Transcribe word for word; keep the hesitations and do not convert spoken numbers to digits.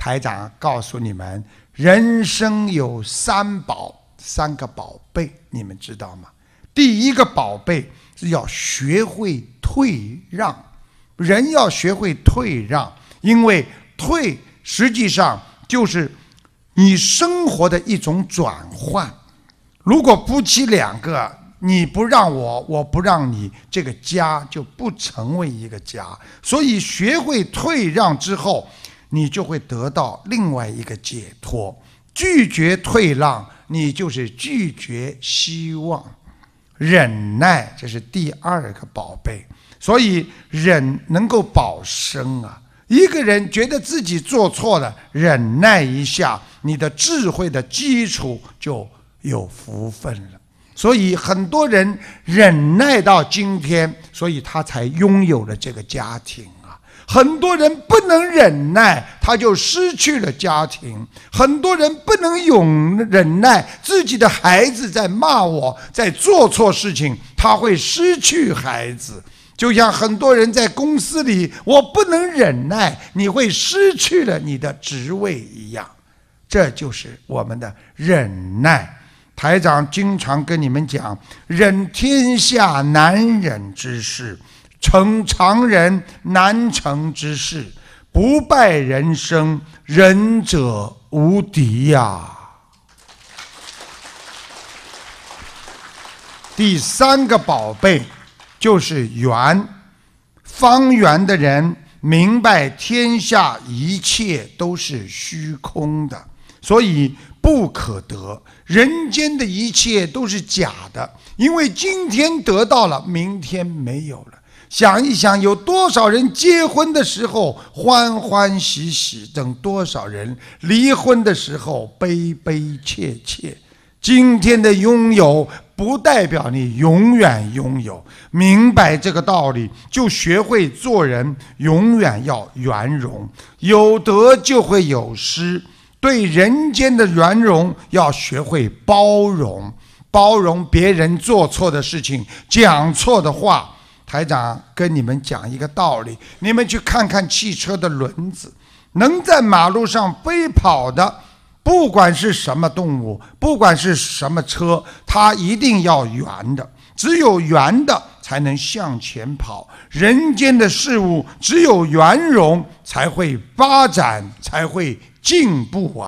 台长告诉你们，人生有三宝，三个宝贝，你们知道吗？第一个宝贝是要学会退让，人要学会退让，因为退实际上就是你生活的一种转换。如果夫妻两个，你不让我，我不让你，这个家就不成为一个家。所以学会退让之后，你就会得到另外一个解脱。拒绝退让，你就是拒绝希望。忍耐，这是第二个宝贝。所以忍能够保身啊。一个人觉得自己做错了，忍耐一下，你的智慧的基础就有福分了。所以很多人忍耐到今天，所以他才拥有了这个家庭啊。很多人不能忍耐，他就失去了家庭。很多人不能永忍耐，自己的孩子在骂我，在做错事情，他会失去孩子。就像很多人在公司里，我不能忍耐，你会失去了你的职位一样。这就是我们的忍耐。台长经常跟你们讲，忍天下难忍之事，成常人难成之事，不败人生，仁者无敌呀、啊。第三个宝贝就是圆，方圆的人明白天下一切都是虚空的，所以不可得，人间的一切都是假的，因为今天得到了，明天没有了。想一想，有多少人结婚的时候欢欢喜喜，等多少人离婚的时候悲悲切切。今天的拥有不代表你永远拥有，明白这个道理，就学会做人，永远要圆融，有得就会有失，对人间的圆融要学会包容，包容别人做错的事情，讲错的话。台长跟你们讲一个道理，你们去看看汽车的轮子，能在马路上飞跑的，不管是什么动物，不管是什么车，它一定要圆的，只有圆的才能向前跑。人间的事物只有圆融才会发展，才会进步啊。